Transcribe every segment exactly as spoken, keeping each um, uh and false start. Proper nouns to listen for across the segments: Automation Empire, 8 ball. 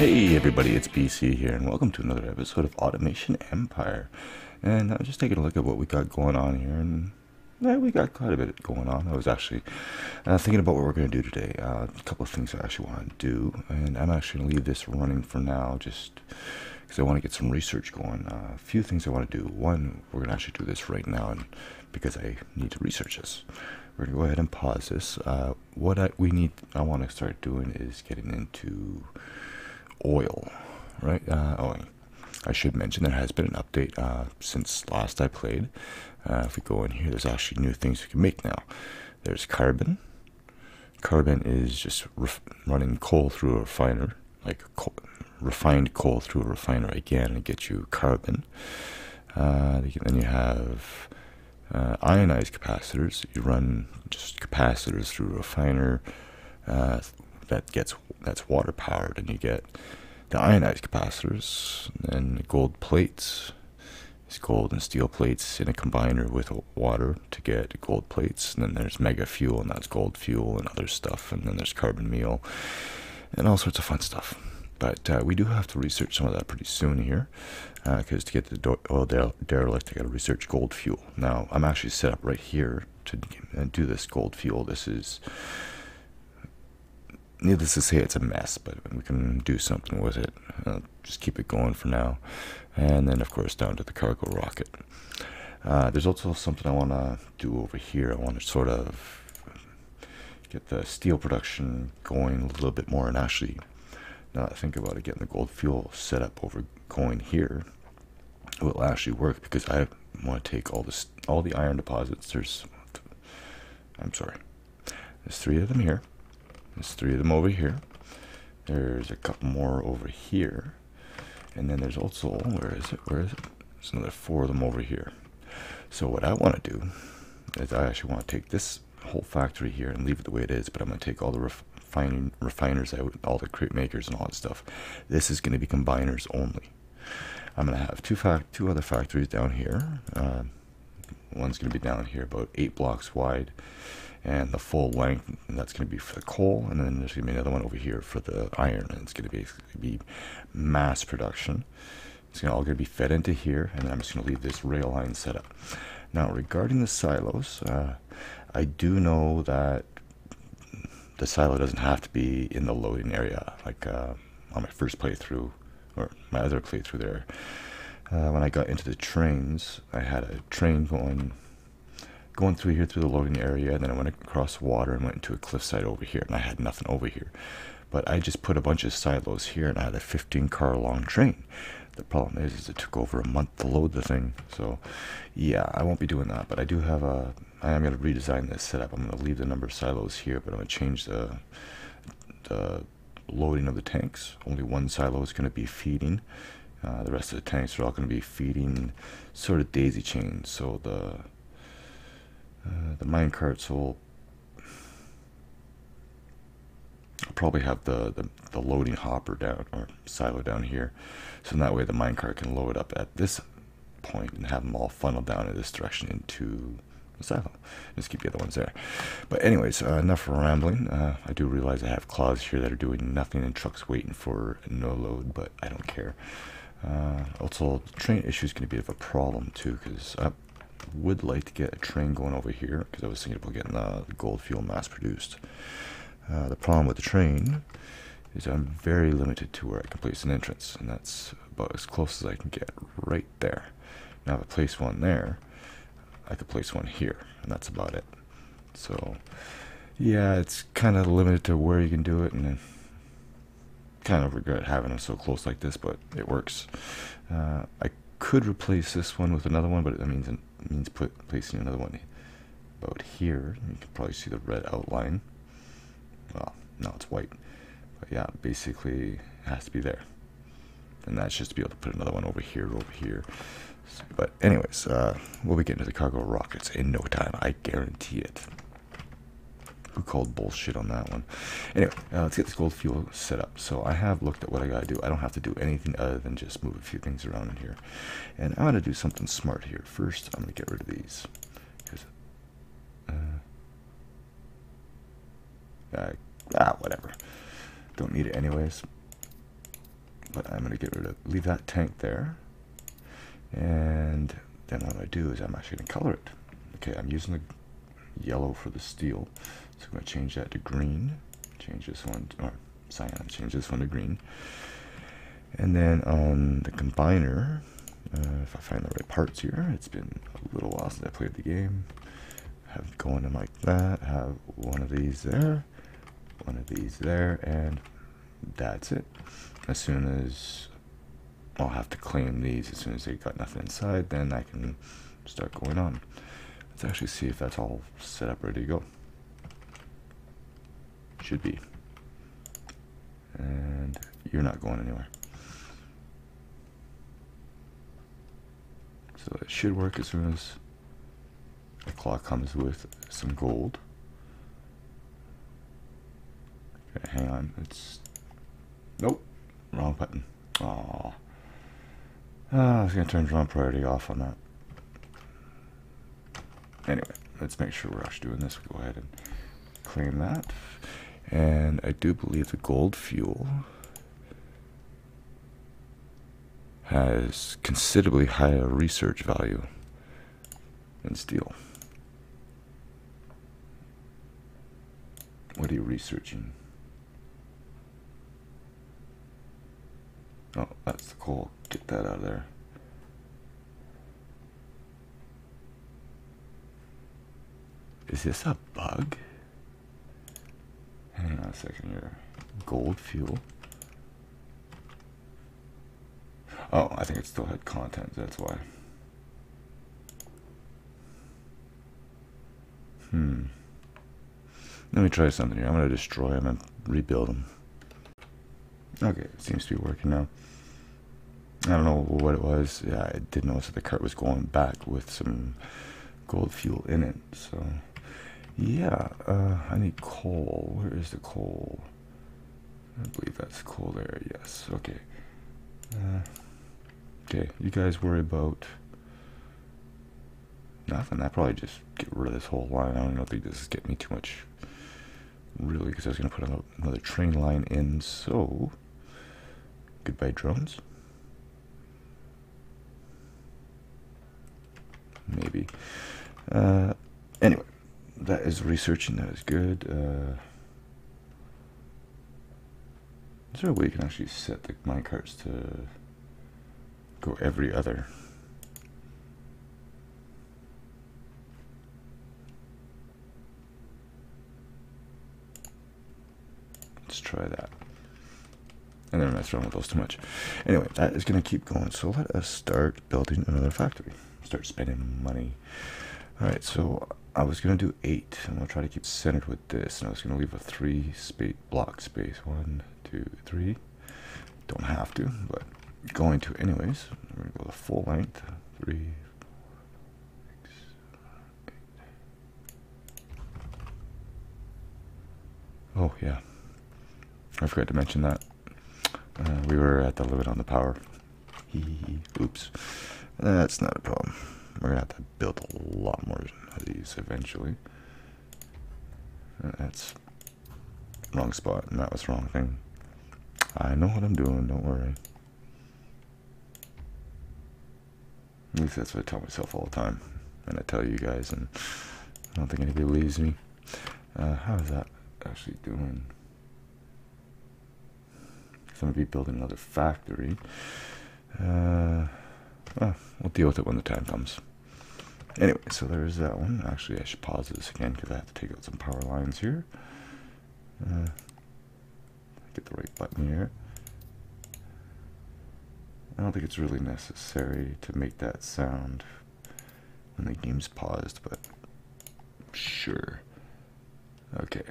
Hey everybody, it's B C here and welcome to another episode of Automation Empire. And I was just taking a look at what we got going on here, and yeah, we got quite a bit going on. I was actually uh, thinking about what we're going to do today. Uh, a couple of things I actually want to do, and I'm actually going to leave this running for now just because I want to get some research going. Uh, a few things I want to do. One, we're going to actually do this right now and because I need to research this. We're going to go ahead and pause this. Uh, what I, we need, I want to start doing is getting into oil, right? Uh, oh, I should mention there has been an update uh, since last I played. Uh, if we go in here, there's actually new things we can make now. There's carbon. Carbon is just ref running coal through a refiner, like coal, refined coal through a refiner again, and get you carbon. Uh, then you have uh, ionized capacitors. You run just capacitors through a refiner. Uh, that gets that's water powered, and you get the ionized capacitors, and gold plates. It's gold and steel plates in a combiner with water to get gold plates. And then there's mega fuel, and that's gold fuel and other stuff. And then there's carbon meal and all sorts of fun stuff. But uh, we do have to research some of that pretty soon here, because uh, to get the oil dere derelict, I got to research gold fuel. Now I'm actually set up right here to do this gold fuel. This is, needless to say, it's a mess, but we can do something with it. I'll just keep it going for now. And then, of course, down to the cargo rocket. Uh, there's also something I want to do over here. I want to sort of get the steel production going a little bit more. And actually, now that I think about it, getting the gold fuel set up over going here will actually work, because I want to take all, this, all the iron deposits. There's, I'm sorry, there's three of them here. There's three of them over here. There's a couple more over here. And then there's also, where is it? Where is it? There's another four of them over here. So what I want to do is I actually want to take this whole factory here and leave it the way it is, but I'm going to take all the refining refiners out, all the crate makers and all that stuff. This is going to be combiners only. I'm going to have two fact two other factories down here. Uh, one's going to be down here about eight blocks wide, and the full length, and that's going to be for the coal, and then there's going to be another one over here for the iron, and it's going to be, to be mass production. It's going to all going to be fed into here, and I'm just going to leave this rail line set up. Now, regarding the silos, uh, I do know that the silo doesn't have to be in the loading area. Like uh, on my first playthrough, or my other playthrough there, uh, when I got into the trains, I had a train going going through here through the loading area, and then I went across water and went into a cliffside over here, and I had nothing over here. But I just put a bunch of silos here, and I had a fifteen car long train. The problem is, is it took over a month to load the thing. So yeah, I won't be doing that, but I do have a, I am going to redesign this setup. I'm going to leave the number of silos here, but I'm going to change the, the loading of the tanks. Only one silo is going to be feeding. Uh, the rest of the tanks are all going to be feeding sort of daisy chains. So the Uh, the mine carts will I'll probably have the, the, the loading hopper down, or silo down here, so that way the mine cart can load up at this point and have them all funneled down in this direction into the silo. Just keep the other ones there. But anyways, uh, enough rambling. Uh, I do realize I have claws here that are doing nothing and trucks waiting for no load, but I don't care. Uh, also, the train issue is going to be of a problem too, because I would like to get a train going over here, because I was thinking about getting uh, the gold fuel mass produced. Uh, the problem with the train is I'm very limited to where I can place an entrance, and that's about as close as I can get right there. Now if I place one there, I could place one here, and that's about it. So yeah, it's kind of limited to where you can do it, and I kind of regret having them so close like this, but it works. Uh, I could replace this one with another one, but that means an means put placing another one about here. You can probably see the red outline. Well, now it's white, but yeah, basically it has to be there, and that's just to be able to put another one over here, over here. So, but anyways, uh, we'll be getting to the cargo rockets in no time, I guarantee it. Who called bullshit on that one? Anyway, uh, let's get this gold fuel set up. So I have looked at what I gotta do. I don't have to do anything other than just move a few things around in here. And I'm gonna do something smart here. First, I'm gonna get rid of these. Uh, uh, ah, whatever. Don't need it anyways. but I'm going to get rid of, leave that tank there. And then what I do is I'm actually going to color it. Okay, I'm using the yellow for the steel, so I'm going to change that to green. Change this one, to, or cyan, change this one to green. And then on the combiner, uh, if I find the right parts here, it's been a little while since I played the game. Have going in like that, have one of these there, one of these there, and that's it. As soon as I'll have to claim these, as soon as they got nothing inside, then I can start going on. Let's actually see if that's all set up, ready to go. Should be. And you're not going anywhere. So it should work as soon as the clock comes with some gold. Okay, hang on, it's... Nope, wrong button. Aww. Oh, I was going to turn drone priority off on that. Anyway, let's make sure we're actually doing this. We'll go ahead and claim that. And I do believe the gold fuel has considerably higher research value than steel. What are you researching? Oh, that's the coal. Get that out of there. Is this a bug? Hang on a second here. Gold fuel. Oh, I think it still had content, that's why. Hmm. Let me try something here. I'm going to destroy them and rebuild them. Okay, it seems to be working now. I don't know what it was. Yeah, I did notice that the cart was going back with some gold fuel in it. So, yeah, uh, I need coal. Where is the coal? I believe that's coal there, yes. Okay. Uh, okay, you guys worry about nothing. I probably just get rid of this whole line. I don't think this is getting me too much, really, because I was going to put another train line in. So, goodbye, drones. Maybe. Uh, anyway, that is researching. That is good. Uh, is there a way you can actually set the minecarts to go every other? Let's try that. And then I mess around with those too much. Anyway, that is going to keep going. So let us start building another factory. Start spending money. Alright, so I was going to do eight. I'm going to try to keep centered with this. And I was going to leave a three space block space. One, two, three. Don't have to, but going to anyways. We're going to go the full length. Three, four, six, eight. Oh, yeah. I forgot to mention that. Uh, we were at the limit on the power. Oops. That's not a problem. We're going to have to build a lot more of these eventually. Uh, that's wrong spot, and that was the wrong thing. I know what I'm doing, don't worry. At least that's what I tell myself all the time. And I tell you guys, and I don't think anybody believes me. Uh, how is that actually doing? I'm going to be building another factory. Uh, well, we'll deal with it when the time comes. Anyway, so there is that one. Actually, I should pause this again because I have to take out some power lines here. Uh, get the right button here. I don't think it's really necessary to make that sound when the game's paused, but sure. Okay,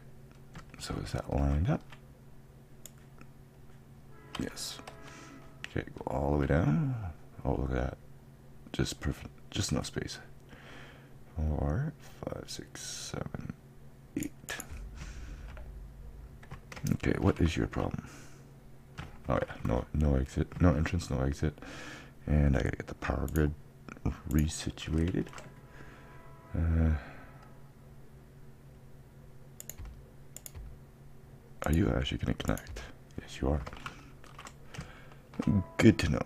so is that lined up? Yes. Okay, go all the way down. Oh, look at that. Just perfect. Just enough space. Four, five, six, seven, eight. Okay, what is your problem? Oh yeah, no, no exit, no entrance, no exit. And I gotta get the power grid resituated. Uh, are you actually gonna connect? Yes, you are. Good to know.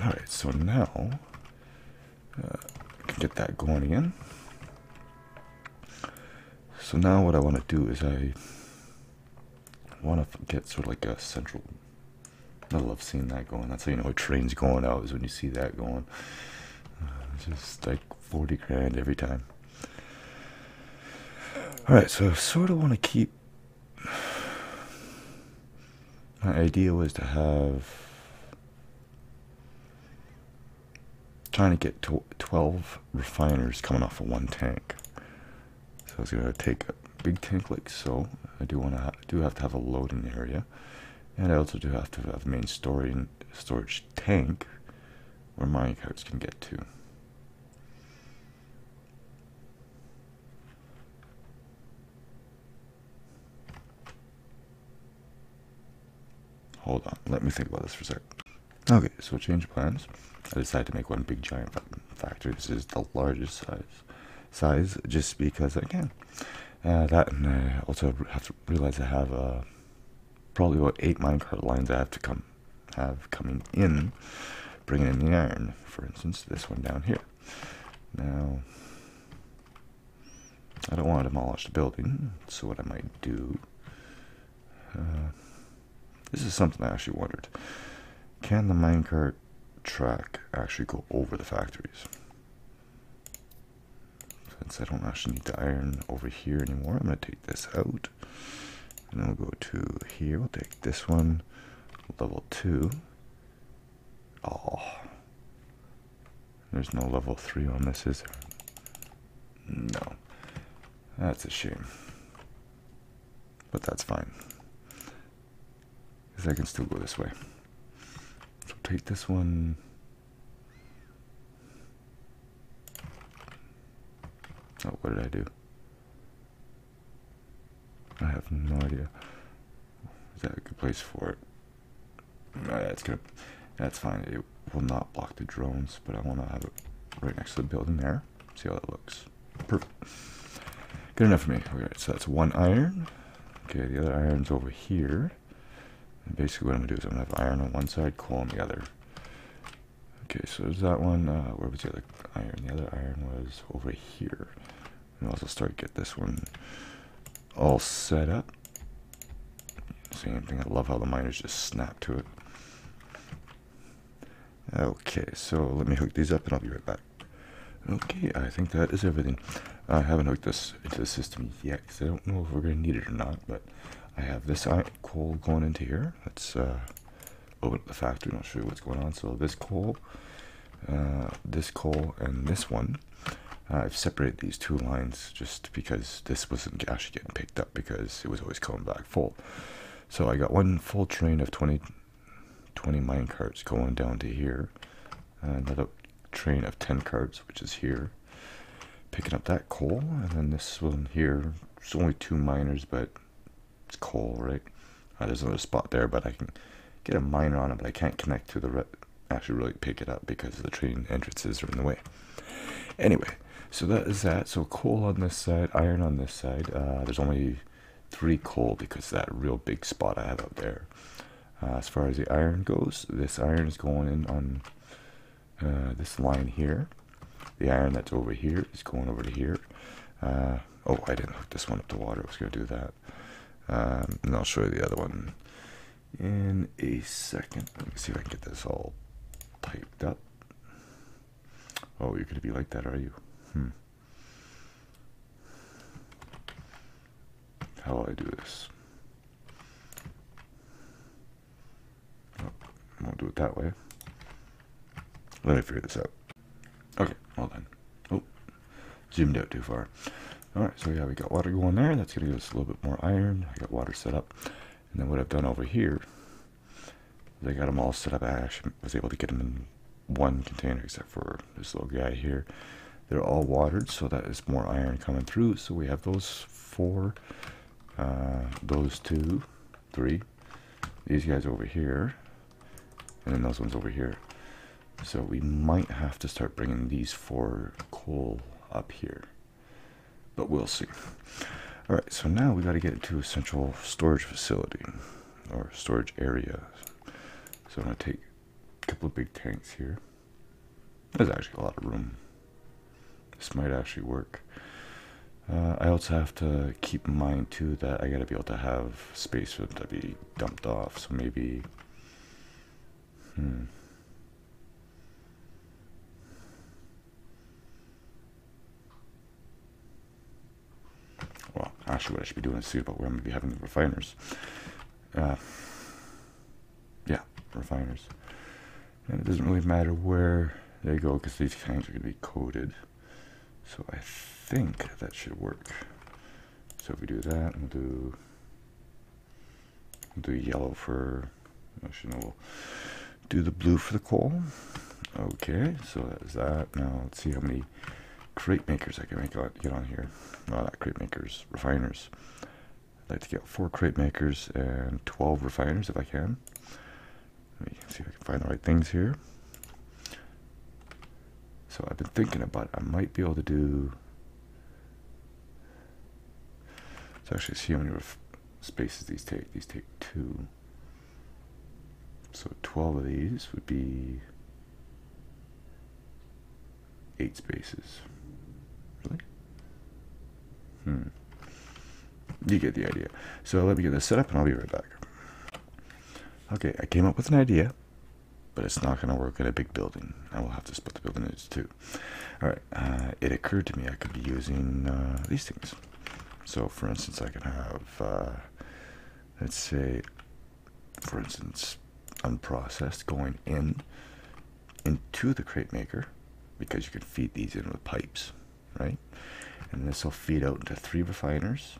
Alright, so now uh, I can get that going again. So now what I want to do is I want to get sort of like a central. I love seeing that going. That's how you know a train's going out, is when you see that going. Uh, just like forty grand every time. Alright, so I sort of want to keep. My idea was to have. Trying to get to twelve refiners coming off of one tank. So I was going to take a big tank like so. I do want to ha do have to have a loading area. And I also do have to have the main storage storage tank where mining carts can get to. Hold on, let me think about this for a sec. Okay, so change plans. I decided to make one big giant factory. This is the largest size, size just because I can. Uh, that and I also have to realize I have a. Uh, probably about eight minecart lines I have to come have coming in, bringing in the iron, for instance, this one down here. Now, I don't want to demolish the building, so what I might do, uh, this is something I actually wondered, can the minecart track actually go over the factories? Since I don't actually need the iron over here anymore, I'm going to take this out. And then we'll go to here, we'll take this one, level two. Oh, there's no level three on this, is there? No, that's a shame. But that's fine, because I can still go this way. So take this one. Oh, what did I do? I have no idea. Is that a good place for it? No, that's good. That's fine. It will not block the drones, but I want to have it right next to the building there. See how that looks. Perfect. Good enough for me. Alright, so that's one iron. Okay, the other iron's over here. And basically what I'm going to do is I'm going to have iron on one side, coal on the other. Okay, so there's that one. Uh, where was the other iron? The other iron was over here. And also start get this one. All set up. Same thing. I love how the miners just snap to it. Okay, so let me hook these up and I'll be right back. Okay, I think that is everything. I haven't hooked this into the system yet because I don't know if we're going to need it or not, but I have this coal going into here. Let's uh, open up the factory and I'll show you what's going on. So this coal, uh, this coal, and this one. Uh, I've separated these two lines just because this wasn't actually getting picked up because it was always coming back full. So I got one full train of twenty, twenty mine carts going down to here. Uh, another train of ten carts, which is here, picking up that coal. And then this one here, there's only two miners, but it's coal, right? Uh, there's another spot there, but I can get a miner on it, but I can't connect to the re actually really pick it up because the train entrances are in the way. Anyway. So that is that. So coal on this side, iron on this side. Uh, there's only three coal because that real big spot I have out there. Uh, as far as the iron goes, this iron is going in on uh, this line here. The iron that's over here is going over to here. Uh, oh, I didn't hook this one up to water. I was going to do that. Um, and I'll show you the other one in a second. Let me see if I can get this all typed up. Oh, you're going to be like that, are you? Hmm. How will I do this? Oh, I won't do it that way. Let me figure this out. Okay, well then. Oh, zoomed out too far. Alright, so yeah, we got water going there. That's going to give us a little bit more iron. I got water set up. And then what I've done over here, I got them all set up. I actually was able to get them in one container except for this little guy here. They're all watered, so that is more iron coming through. So we have those four, uh, those two, three, these guys over here, and then those ones over here. So we might have to start bringing these four coal up here, but we'll see. All right, so now we got to get it to a central storage facility or storage area. So I'm going to take a couple of big tanks here. There's actually a lot of room. This might actually work. Uh, I also have to keep in mind too that I got to be able to have space for them to be dumped off. So maybe, hmm. Well, actually what I should be doing is see about where I'm going to be having the refiners. Uh, yeah, refiners. And it doesn't really matter where they go because these tanks are going to be coated. So I think that should work. So if we do that, we'll do, we'll do yellow for, actually no, we'll do the blue for the coal. Okay, so that's that. Now let's see how many crate makers I can make on, get on here. Well, not crate makers, refiners. I'd like to get four crate makers and twelve refiners if I can. Let me see if I can find the right things here. So I've been thinking about it. I might be able to do... Let's actually see how many spaces these take. These take two. So twelve of these would be eight spaces. Really? Hmm. You get the idea. So let me get this set up and I'll be right back. Okay, I came up with an idea, but it's not going to work in a big building. I will have to split the building into two. Alright, uh, it occurred to me I could be using uh, these things. So for instance, I can have, uh, let's say, for instance, unprocessed going in, into the crate maker, because you can feed these in with pipes, right? And this will feed out into three refiners,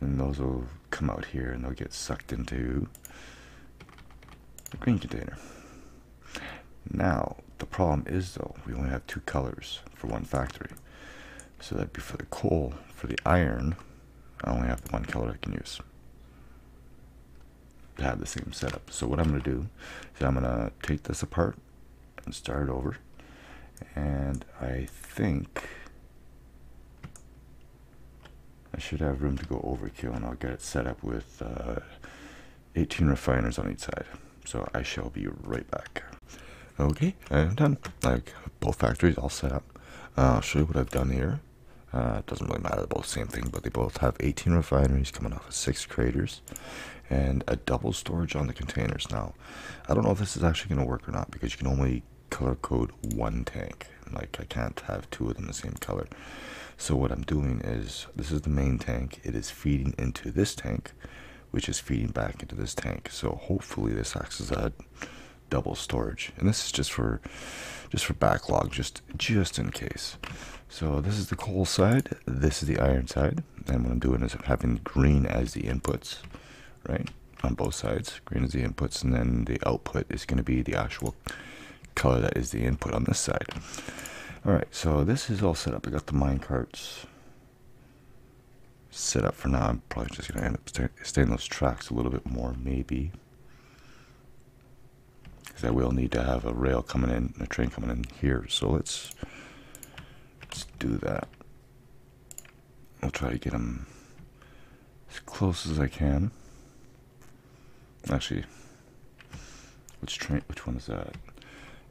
and those will come out here and they'll get sucked into the green container. Now, the problem is though, we only have two colors for one factory. So that'd be for the coal. For the iron, I only have one color I can use to have the same setup. So what I'm going to do is I'm going to take this apart and start over. And I think I should have room to go overkill, and I'll get it set up with uh, eighteen refiners on each side. So I shall be right back. Okay, I'm done. Like both factories all set up. Uh, I'll show you what I've done here. Uh, it doesn't really matter, they're both the same thing, but they both have eighteen refineries coming off of six craters and a double storage on the containers. Now, I don't know if this is actually going to work or not because you can only color code one tank. Like, I can't have two of them the same color. So what I'm doing is, this is the main tank. It is feeding into this tank, which is feeding back into this tank. So hopefully this acts as a double storage, and this is just for just for backlog, just just in case. So this is the coal side, this is the iron side, and what I'm doing is I'm having green as the inputs, right, on both sides. Green is the inputs, and then the output is going to be the actual color that is the input on this side. All right, so this is all set up. I got the mine carts set up for now. I'm probably just going to end up st staying those tracks a little bit more, maybe. I will need to have a rail coming in, a train coming in here, so let's let's do that. I'll try to get them as close as I can. Actually, which train? Which one is that?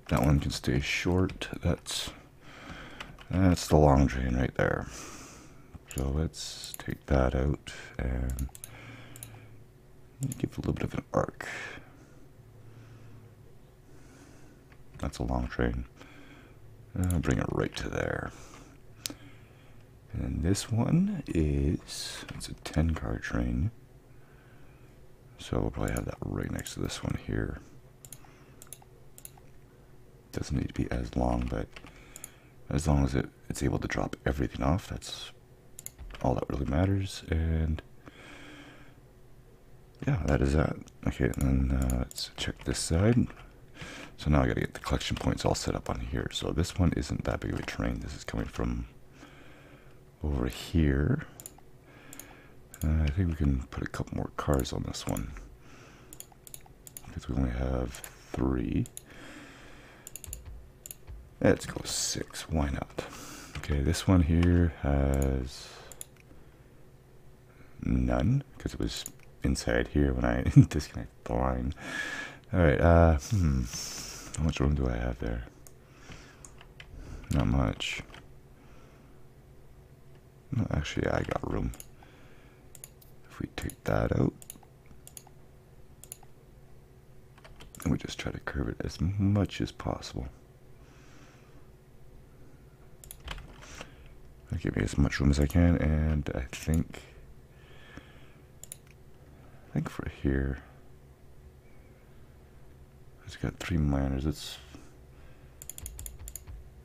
That one can stay short. That's that's the long train right there. So let's take that out and give it a little bit of an arc. That's a long train. I'll bring it right to there. And this one is, it's a ten car train. So we'll probably have that right next to this one here. Doesn't need to be as long, but as long as it, it's able to drop everything off, that's all that really matters. And yeah, that is that. Okay, and then uh, let's check this side. So now I gotta get the collection points all set up on here. So this one isn't that big of a train. This is coming from over here. Uh, I think we can put a couple more cars on this one because we only have three. Let's go six, why not? Okay, this one here has none because it was inside here when I disconnected the line. Alright, uh, hmm. How much room do I have there? Not much. No, actually, I got room. If we take that out, and we just try to curve it as much as possible. I'll give me as much room as I can, and I think... I think for here... it's got three miners. Let's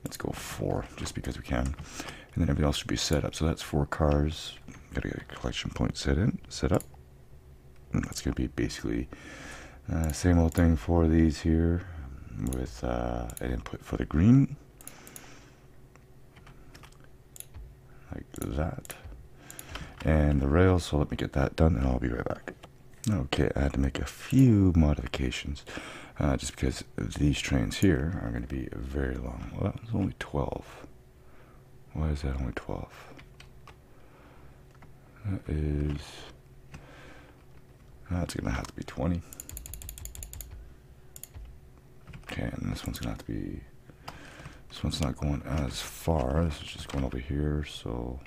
let's go four, just because we can. And then everything else should be set up. So that's four cars. Gotta get a collection point set in, set up. And that's gonna be basically uh, same old thing for these here, with uh, an input for the green, like that, and the rails. So let me get that done, and I'll be right back. Okay, I had to make a few modifications uh, just because these trains here are going to be very long. Well, that was only twelve. Why is that only twelve? That is... that's going to have to be twenty. Okay, and this one's going to have to be... this one's not going as far. This is just going over here, so...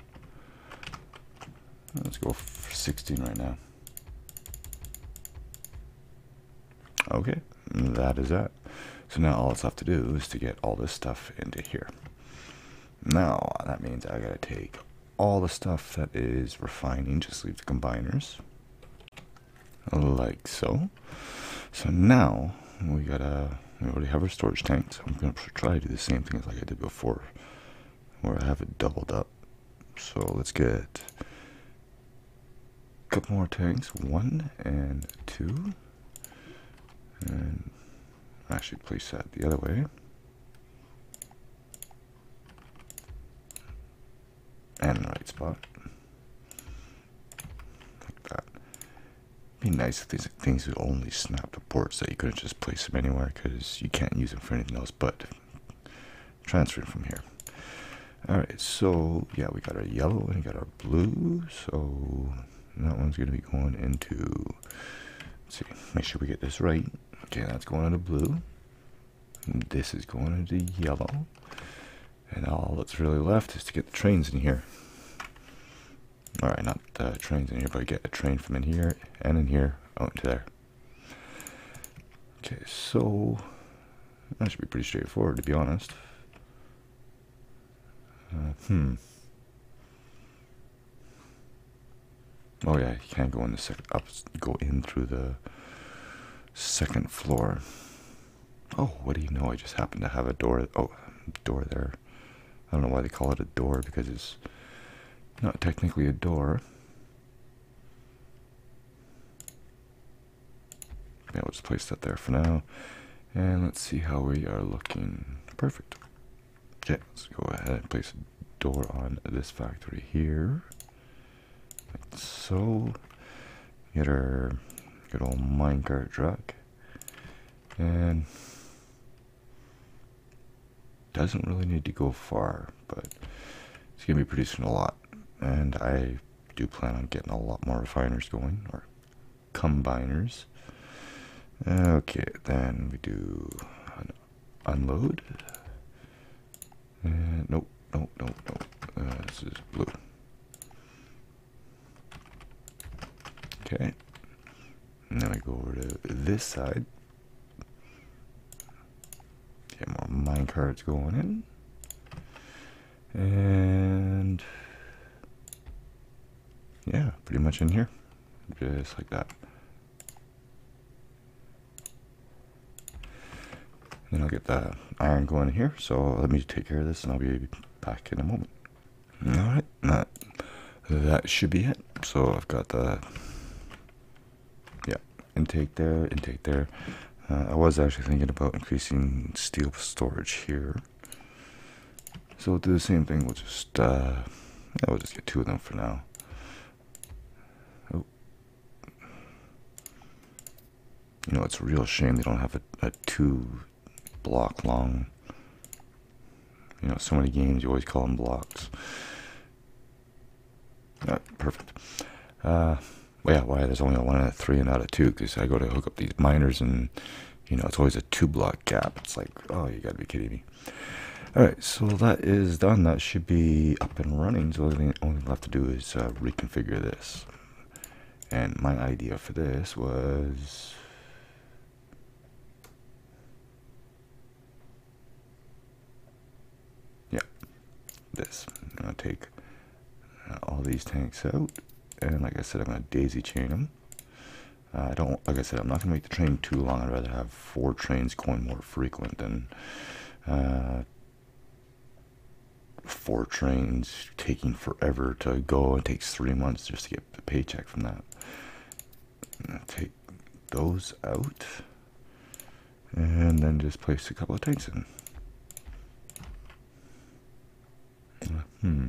let's go for sixteen right now. Okay, that is that. So now all it's left to do is to get all this stuff into here. Now, that means I gotta take all the stuff that is refining, just leave the combiners, like so. So now, we gotta, we already have our storage tanks. I'm gonna try to do the same thing as like I did before, where I have it doubled up. So let's get a couple more tanks, one and two. And actually place that the other way. And the right spot. Like that. It'd be nice if these things would only snap to ports, that you couldn't just place them anywhere, because you can't use them for anything else but transferring from here. Alright, so yeah, we got our yellow and we got our blue. So that one's going to be going into... let's see, make sure we get this right. Okay, that's going into blue. And this is going into yellow. And all that's really left is to get the trains in here. Alright, not the trains in here, but get a train from in here and in here out into there. Okay, so that should be pretty straightforward, to be honest. Uh, hmm. Oh yeah, you can't go in the second up. Go in through the second floor. Oh, what do you know? I just happened to have a door. Oh, door there. I don't know why they call it a door, because it's not technically a door. Yeah, we'll just place that there for now. And let's see how we are looking. Perfect. Okay, let's go ahead and place a door on this factory here. So, get our good old minecart truck, and doesn't really need to go far, but it's going to be producing a lot, and I do plan on getting a lot more refiners going, or combiners. Okay, then we do an unload, and nope, nope, nope, nope, uh, this is blue. Okay, and then I go over to this side, get more minecarts going in, and yeah, pretty much in here, just like that. And then I'll get the iron going in here, so let me take care of this and I'll be back in a moment. Alright, that, that should be it. So I've got the... intake there, intake there. Uh, I was actually thinking about increasing steel storage here. So we'll do the same thing. We'll just, uh, yeah, we'll just get two of them for now. Oh. You know, it's a real shame they don't have a, a two block long. You know, so many games you always call them blocks. Not perfect. Uh, yeah, why there's only a one out of three and out of two, because I go to hook up these miners and, you know, it's always a two block gap. It's like, oh, you gotta be kidding me. All right, so that is done. That should be up and running. So the only thing left to do is uh, reconfigure this. And my idea for this was, yeah, this. I'm gonna take uh, all these tanks out, and like I said, I'm gonna daisy chain them. Uh, I don't, like I said, I'm not gonna make the train too long. I'd rather have four trains going more frequent than uh, four trains taking forever to go. It takes three months just to get the paycheck from that. I'm gonna take those out, and then just place a couple of tanks in. Hmm.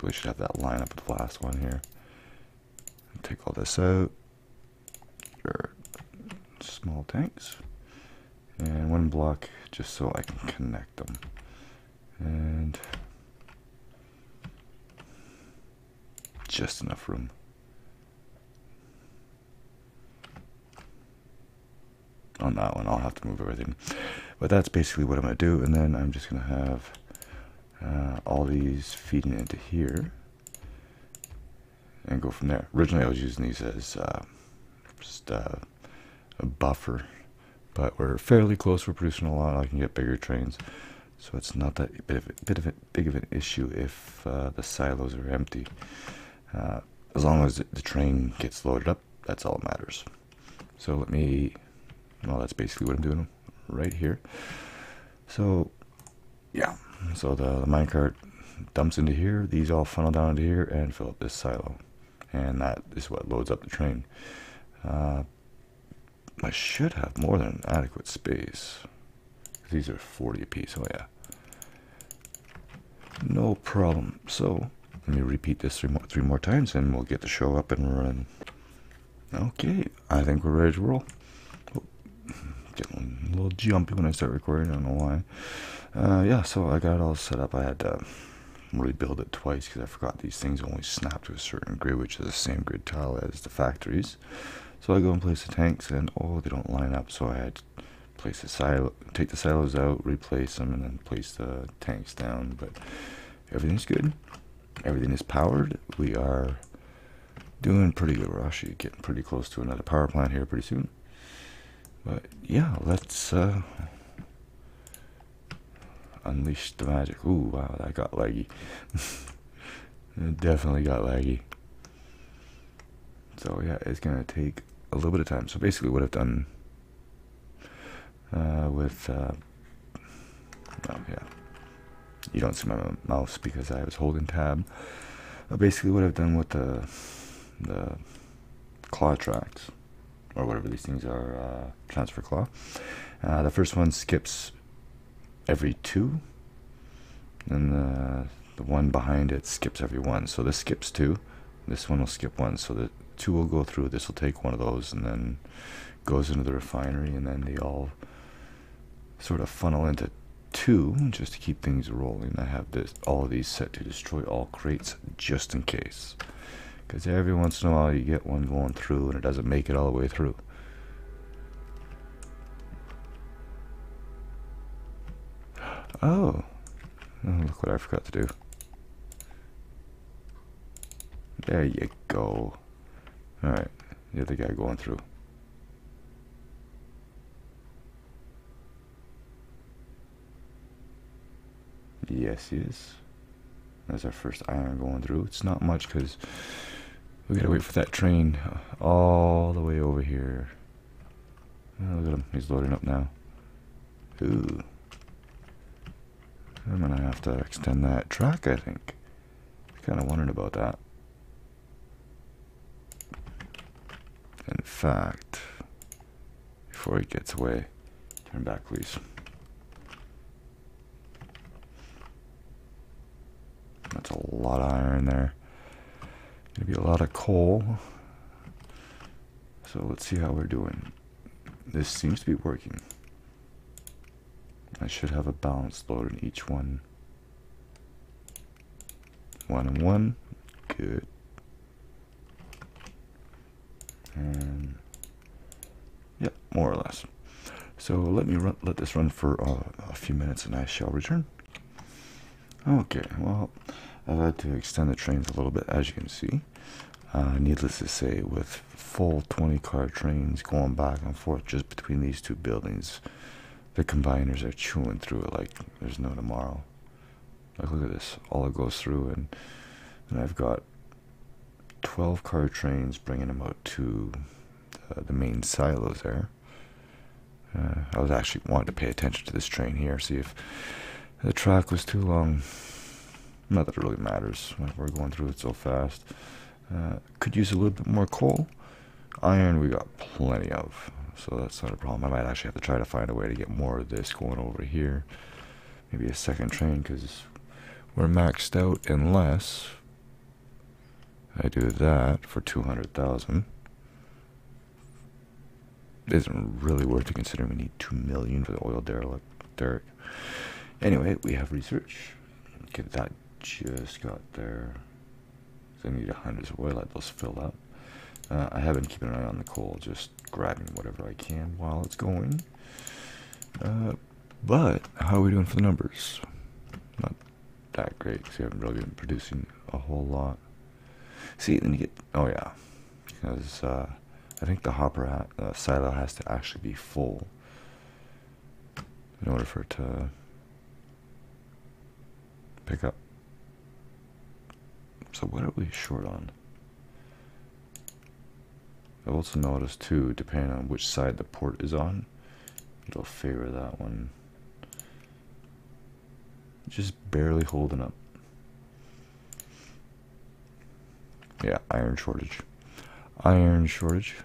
Really should have that line up with the last one here. Take all this out. Sure. Small tanks. And one block just so I can connect them. And just enough room. On that one, I'll have to move everything. But that's basically what I'm going to do. And then I'm just going to have uh, all these feeding into here. And go from there. Originally, I was using these as uh, just uh, a buffer. But we're fairly close. We're producing a lot. I can get bigger trains. So it's not that bit of a, bit of a, big of an issue if uh, the silos are empty. Uh, as long as the train gets loaded up, that's all that matters. So let me... Well, that's basically what I'm doing right here. So, yeah. So the, the minecart dumps into here. These all funnel down into here and fill up this silo. And that is what loads up the train. Uh, I should have more than adequate space. These are forty apiece. Oh, yeah. No problem. So, let me repeat this three more, three more times and we'll get the show up and running. Okay. I think we're ready to roll. Getting a little jumpy when I start recording. I don't know why. Uh, yeah, so I got it all set up. I had to rebuild it twice because I forgot these things only snap to a certain grid, which is the same grid tile as the factories. So I go and place the tanks, and oh, they don't line up. So I had to place the silo, take the silos out, replace them, and then place the tanks down. But everything's good. Everything is powered. We are doing pretty good. We're actually getting pretty close to another power plant here pretty soon. But yeah, let's uh, unleash the magic. Ooh, wow, that got laggy. It definitely got laggy. So yeah, it's going to take a little bit of time. So basically what I've done uh, with, uh, oh yeah, you don't see my mouse because I was holding tab. But basically what I've done with the, the claw tracks, or whatever these things are, uh, transfer claw. Uh, the first one skips every two, and the, the one behind it skips every one. So this skips two, this one will skip one. So the two will go through, this will take one of those, and then goes into the refinery, and then they all sort of funnel into two, just to keep things rolling. I have this, all of these set to destroy all crates, just in case. Because every once in a while you get one going through and it doesn't make it all the way through. Oh, oh look what I forgot to do. There you go. Alright, the other guy going through. Yes, he is. That's our first iron going through. It's not much because we gotta wait for that train all the way over here. Oh, look at him, he's loading up now. Ooh. I'm gonna have to extend that track, I think. I kinda wondered about that. In fact, before he gets away, turn back, please. That's a lot of iron there. Gonna be a lot of coal. So let's see how we're doing. This seems to be working. I should have a balanced load in each one. one and one. Good. And yeah, more or less. So let me run, let this run for uh, a few minutes, and I shall return. Okay, well, I've had to extend the trains a little bit, as you can see. Uh, needless to say, with full twenty car trains going back and forth just between these two buildings, the combiners are chewing through it like there's no tomorrow. Like, look at this, all it goes through, and, and I've got twelve car trains bringing them out to uh, the main silos there. Uh, I was actually wanting to pay attention to this train here, see if the track was too long. Not that it really matters when we're going through it so fast. Uh, could use a little bit more coal. Iron we got plenty of, so that's not a problem. I might actually have to try to find a way to get more of this going over here. Maybe a second train, because we're maxed out unless I do that for two hundred thousand. Isn't really worth it considering we need two million for the oil derelict. Derrick. Anyway, we have research. Okay, that just got there. I need one hundred, so we'll let those fill up. Uh, I have been keeping an eye on the coal, just grabbing whatever I can while it's going. Uh, but how are we doing for the numbers? Not that great, because we haven't really been producing a whole lot. See, then you get, oh yeah, because uh, I think the hopper ha uh, silo has to actually be full in order for it to pick up. So what are we short on? I've also noticed too, depending on which side the port is on, it'll favor that one. Just barely holding up. Yeah, iron shortage. Iron shortage.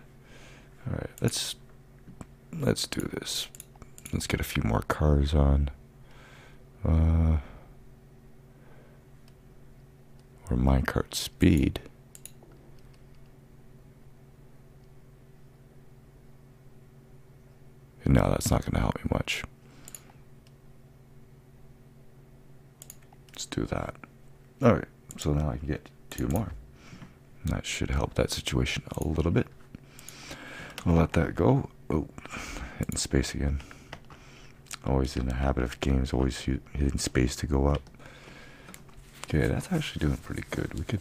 All right, let's let's do this. Let's get a few more cars on. Uh. Or minecart speed. And no, that's not going to help me much. Let's do that. Alright, so now I can get two more. And that should help that situation a little bit. I'll let that go. Oh, hitting space again. Always in the habit of games, always hitting space to go up. Okay, that's actually doing pretty good. We could,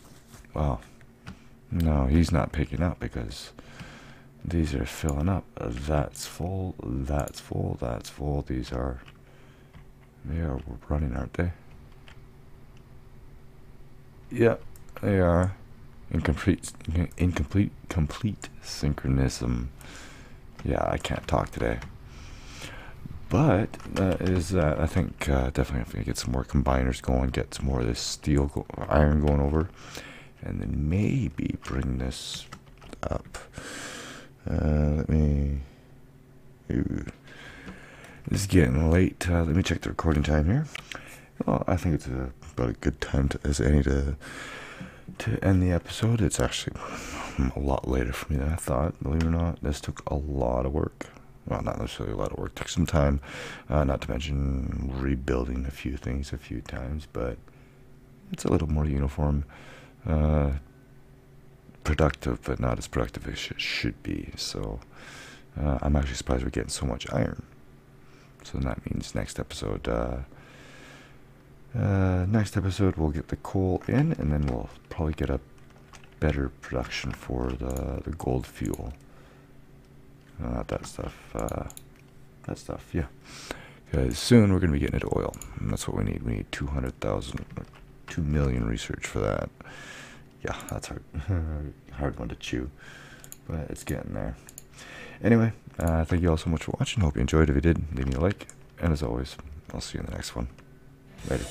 wow. No, he's not picking up because these are filling up. That's full, that's full, that's full. These are, they are running, aren't they? Yep, they are. Incomplete, incomplete, complete synchronism. Yeah, I can't talk today. But that is that. I think uh, definitely I'm gonna get some more combiners going, get some more of this steel go iron going over, and then maybe bring this up. Uh, let me. Ooh. It's getting late. Uh, let me check the recording time here. Well, I think it's a, about a good time to, as any to to end the episode. It's actually a lot later for me than I thought. Believe it or not, this took a lot of work. Well, not necessarily a lot of work, took some time, uh, not to mention rebuilding a few things a few times, but it's a little more uniform, uh, productive, but not as productive as it should be. So uh, I'm actually surprised we're getting so much iron. So that means next episode, uh, uh, next episode we'll get the coal in, and then we'll probably get a better production for the, the gold fuel. Not that stuff, uh, that stuff, yeah. Because soon we're going to be getting into oil, and that's what we need. We need two hundred thousand, two million research for that. Yeah, that's hard, hard one to chew, but it's getting there. Anyway, uh, thank you all so much for watching. Hope you enjoyed. If you did, leave me a like, and as always, I'll see you in the next one. Later.